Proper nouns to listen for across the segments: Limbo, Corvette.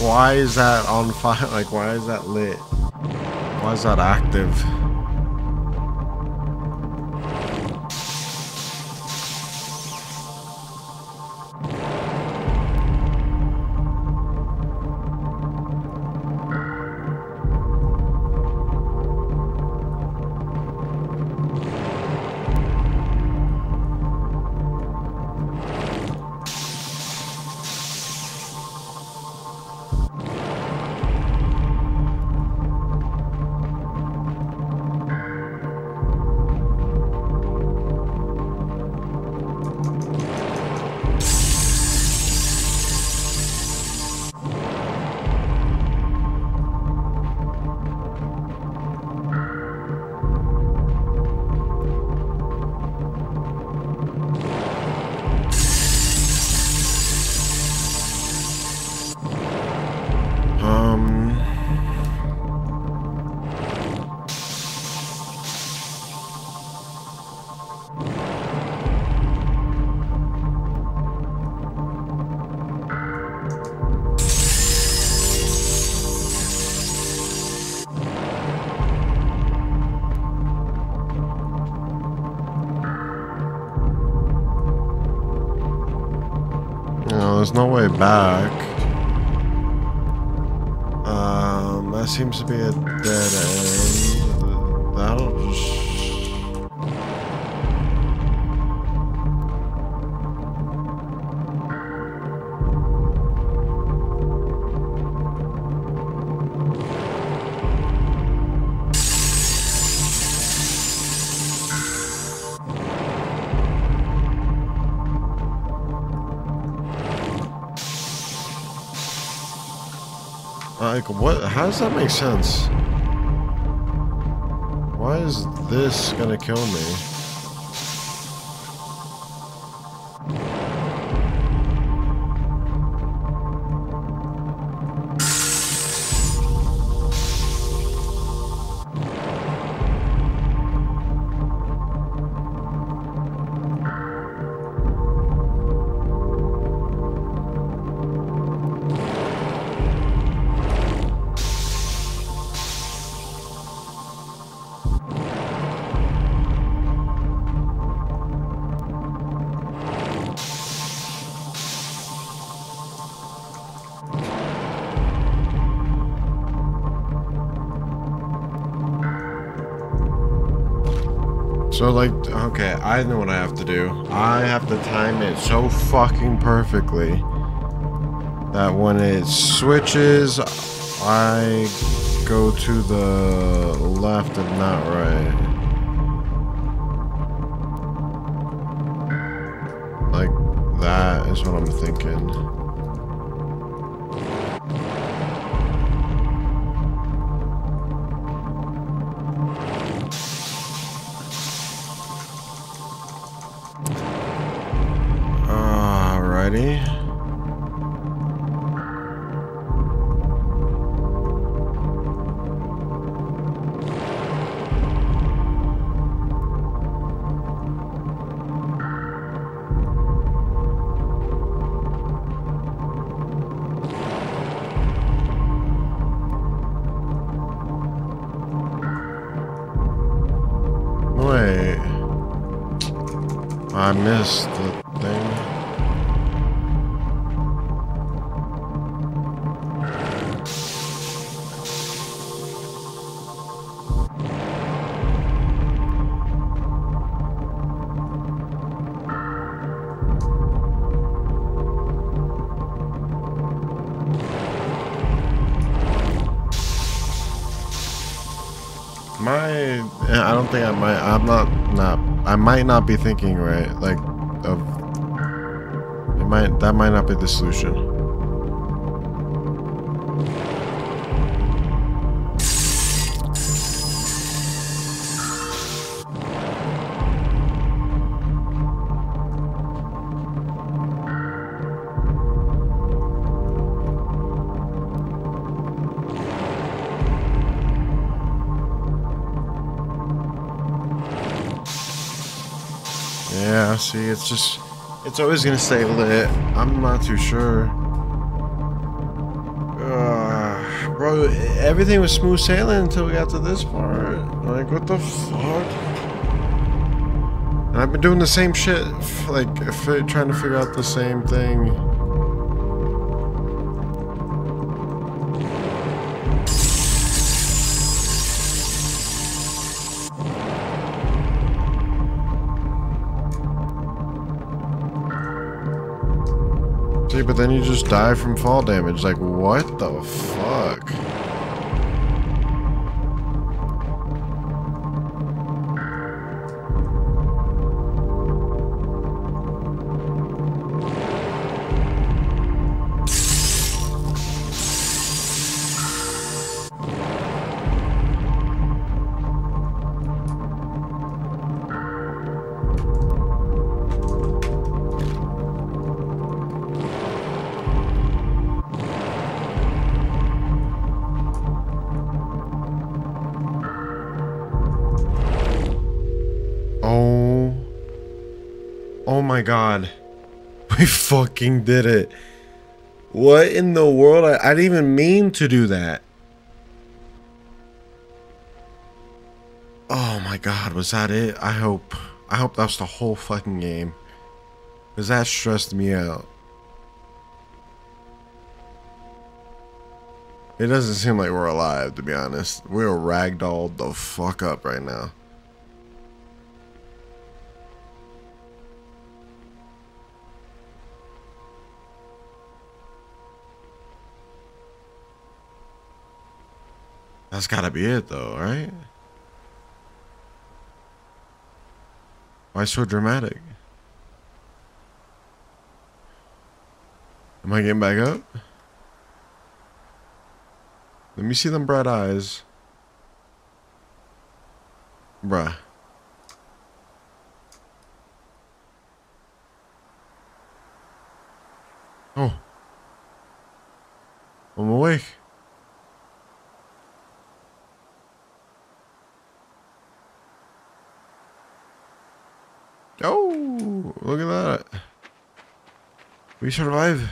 Why is that on fire? Like, why is that lit? Why is that active? There's no way back. That seems to be a dead end. That'll just... like, what? How does that make sense? Why is this gonna kill me? So like, okay, I know what I have to do. I have to time it so fucking perfectly that when it switches, I go to the left and not right. Like, that is what I'm thinking. I missed the thing. I don't think I might. I might not be thinking right, like, of it might, that might not be the solution. Yeah, see, it's just, it's always gonna stay lit. I'm not too sure. Bro, everything was smooth sailing until we got to this part. Like, what the fuck? And I've been doing the same shit, like, trying to figure out the same thing. See, but then you just die from fall damage. Like, what the fuck? Oh my god, we fucking did it. What in the world? I didn't even mean to do that. Oh my god, was that it? I hope that was the whole fucking game, because that stressed me out. It doesn't seem like we're alive, to be honest. We're ragdolled the fuck up right now. That's gotta be it though, right? Why so dramatic? Am I getting back up? Let me see them bright eyes. Bruh. Oh. I'm awake. Oh, look at that. We survived.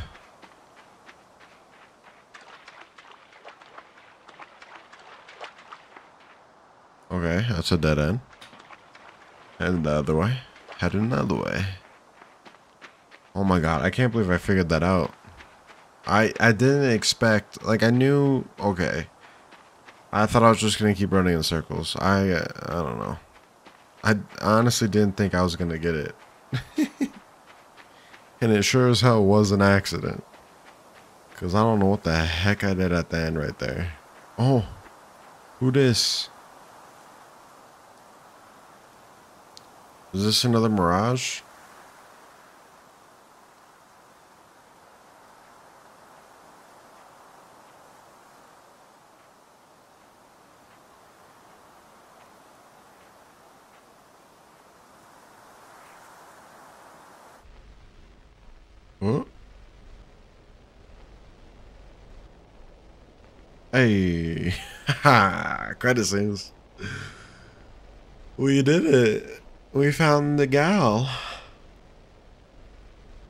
Okay, that's a dead end. And the other way. Head another way. Oh my god, I can't believe I figured that out. I didn't expect, like, I knew, okay. I thought I was just going to keep running in circles. I don't know. I honestly didn't think I was going to get it. And it sure as hell was an accident. Because I don't know what the heck I did at the end right there. Oh. Who this? Is this another mirage? Hey, ha, credit scenes. We did it. We found the gal.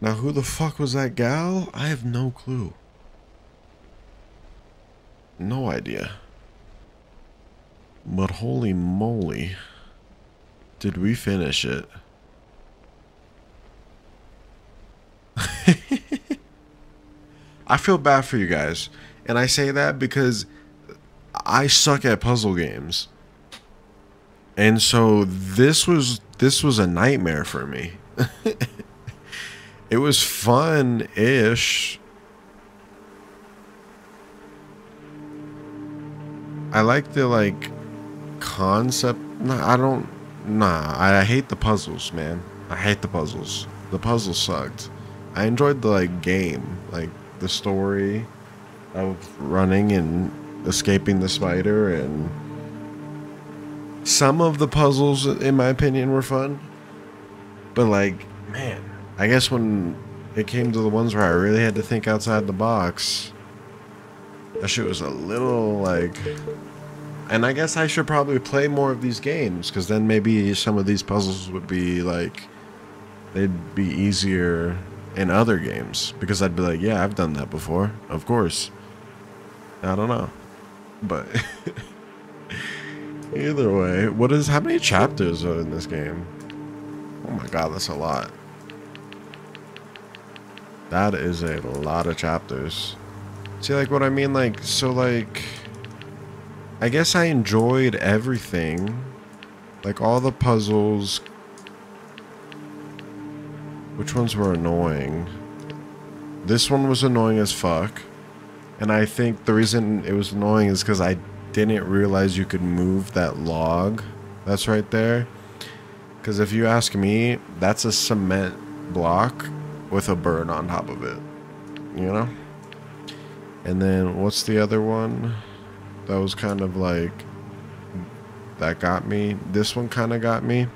Now who the fuck was that gal? I have no clue. No idea. But holy moly, did we finish it? I feel bad for you guys. And I say that because I suck at puzzle games. And so this was a nightmare for me. It was fun-ish. I like the, like, concept. I hate the puzzles, man. I hate the puzzles. The puzzles sucked. I enjoyed the, like, game, like the story of running and escaping the spider, and some of the puzzles, in my opinion, were fun. But, like, man, I guess when it came to the ones where I really had to think outside the box, that shit was a little, like... And I guess I should probably play more of these games, because then maybe some of these puzzles would be, like, they'd be easier in other games, because I'd be like, yeah, I've done that before, of course. I don't know. but either way, what is, how many chapters are in this game? Oh my god, that's a lot. That is a lot of chapters. See, like, what I mean, like, so, like, I guess I enjoyed everything, like, all the puzzles. Which ones were annoying? This one was annoying as fuck, and I think the reason it was annoying is because I didn't realize you could move that log that's right there. Because if you ask me, that's a cement block with a bird on top of it, you know? And then what's the other one that was kind of like, that got me? This one kind of got me.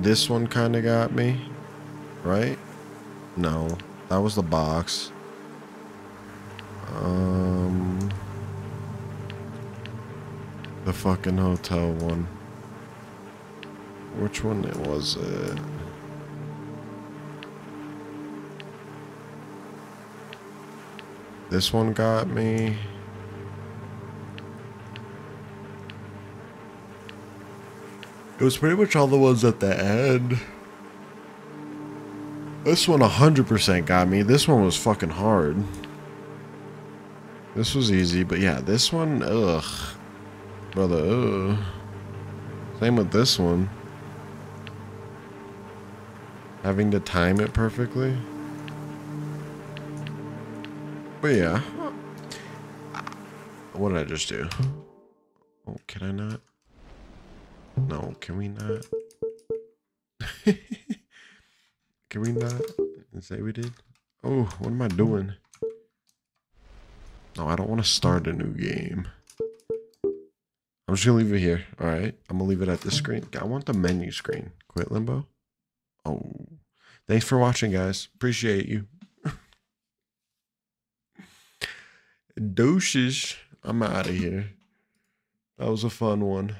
This one kind of got me, right? No, that was the box. The fucking hotel one. Which one was it? This one got me. It was pretty much all the ones at the end. This one 100% got me. This one was fucking hard. This was easy, but yeah, this one, ugh. Brother, ugh. Same with this one. Having to time it perfectly. But yeah. What did I just do? Oh, can I not? No, can we not? Can we not say we did? Oh, what am I doing? No, I don't want to start a new game. I'm just going to leave it here. All right. I'm going to leave it at this screen. I want the menu screen. Quit Limbo. Oh, thanks for watching, guys. Appreciate you. Douches. I'm out of here. That was a fun one.